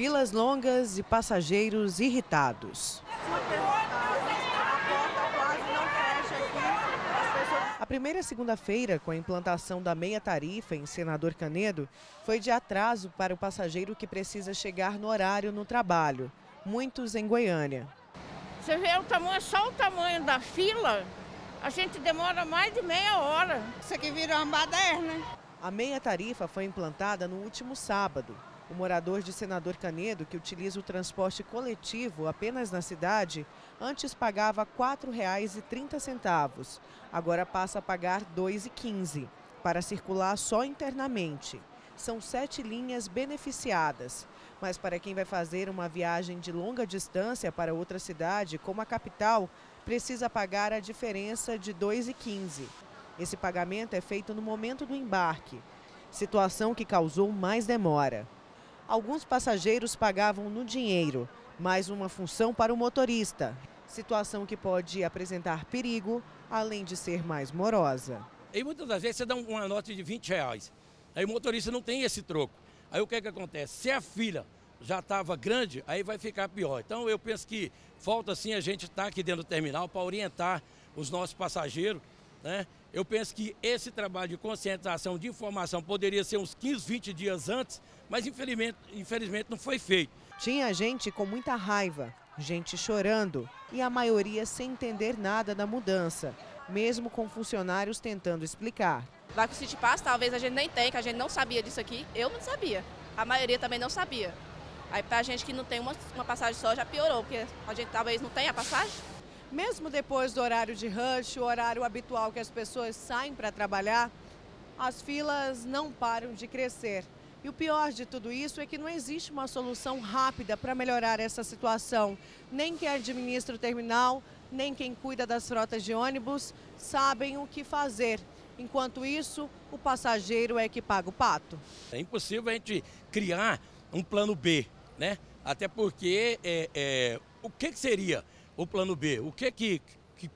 filas longas e passageiros irritados. A primeira segunda-feira, com a implantação da meia-tarifa em Senador Canedo, foi de atraso para o passageiro que precisa chegar no horário no trabalho, muitos em Goiânia. Você vê o tamanho, só o tamanho da fila, a gente demora mais de meia hora. Isso aqui virou uma baderna, né? A meia-tarifa foi implantada no último sábado. O morador de Senador Canedo, que utiliza o transporte coletivo apenas na cidade, antes pagava R$ 4,30. Agora passa a pagar R$ 2,15 para circular só internamente. São 7 linhas beneficiadas. Mas para quem vai fazer uma viagem de longa distância para outra cidade, como a capital, precisa pagar a diferença de R$ 2,15. Esse pagamento é feito no momento do embarque, situação que causou mais demora. Alguns passageiros pagavam no dinheiro, mais uma função para o motorista. Situação que pode apresentar perigo, além de ser mais morosa. E muitas das vezes você dá uma nota de R$ 20, aí o motorista não tem esse troco. Aí o que é que acontece? Se a fila já estava grande, aí vai ficar pior. Então eu penso que falta sim a gente estar aqui dentro do terminal para orientar os nossos passageiros, né? Eu penso que esse trabalho de conscientização, de informação, poderia ser uns 15, 20 dias antes, mas infelizmente não foi feito. Tinha gente com muita raiva, gente chorando e a maioria sem entender nada da mudança, mesmo com funcionários tentando explicar. Vai com o City Pass, talvez a gente nem tenha, que a gente não sabia disso aqui. Eu não sabia, a maioria também não sabia. Aí para a gente que não tem uma passagem só já piorou, porque a gente talvez não tenha a passagem. Mesmo depois do horário de rush, o horário habitual que as pessoas saem para trabalhar, as filas não param de crescer. E o pior de tudo isso é que não existe uma solução rápida para melhorar essa situação. Nem quem administra o terminal, nem quem cuida das frotas de ônibus sabem o que fazer. Enquanto isso, o passageiro é que paga o pato. É impossível a gente criar um plano B, né? Até porque o que seria o plano B? O que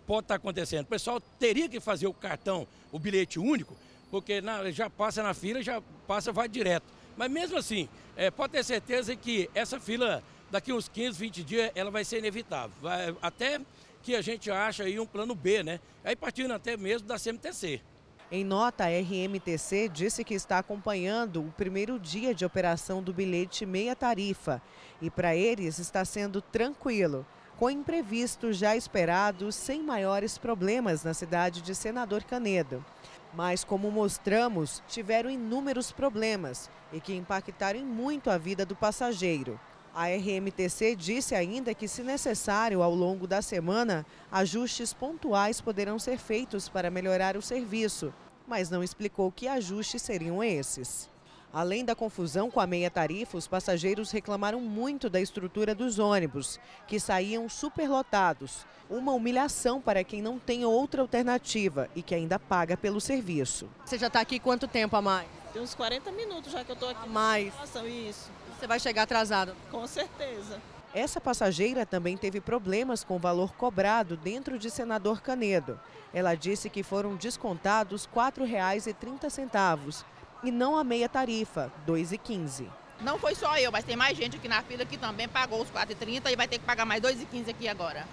pode estar acontecendo? O pessoal teria que fazer o cartão, o bilhete único, porque já passa na fila, já passa, vai direto. Mas mesmo assim, pode ter certeza que essa fila, daqui uns 15, 20 dias, ela vai ser inevitável. Até que a gente acha aí um plano B, né? Aí partindo até mesmo da CMTC. Em nota, a RMTC disse que está acompanhando o primeiro dia de operação do bilhete meia-tarifa. E para eles está sendo tranquilo, com imprevistos já esperados, sem maiores problemas na cidade de Senador Canedo. Mas, como mostramos, tiveram inúmeros problemas e que impactaram muito a vida do passageiro. A RMTC disse ainda que, se necessário, ao longo da semana, ajustes pontuais poderão ser feitos para melhorar o serviço, mas não explicou que ajustes seriam esses. Além da confusão com a meia-tarifa, os passageiros reclamaram muito da estrutura dos ônibus, que saíam superlotados. Uma humilhação para quem não tem outra alternativa e que ainda paga pelo serviço. Você já está aqui quanto tempo a mais? Tem uns 40 minutos já que eu estou aqui. A mais? Nossa, isso. Você vai chegar atrasado? Com certeza. Essa passageira também teve problemas com o valor cobrado dentro de Senador Canedo. Ela disse que foram descontados R$ 4,30. E não a meia-tarifa, R$ 2,15. Não foi só eu, mas tem mais gente aqui na fila que também pagou os R$ 4,30 e vai ter que pagar mais R$ 2,15 aqui agora.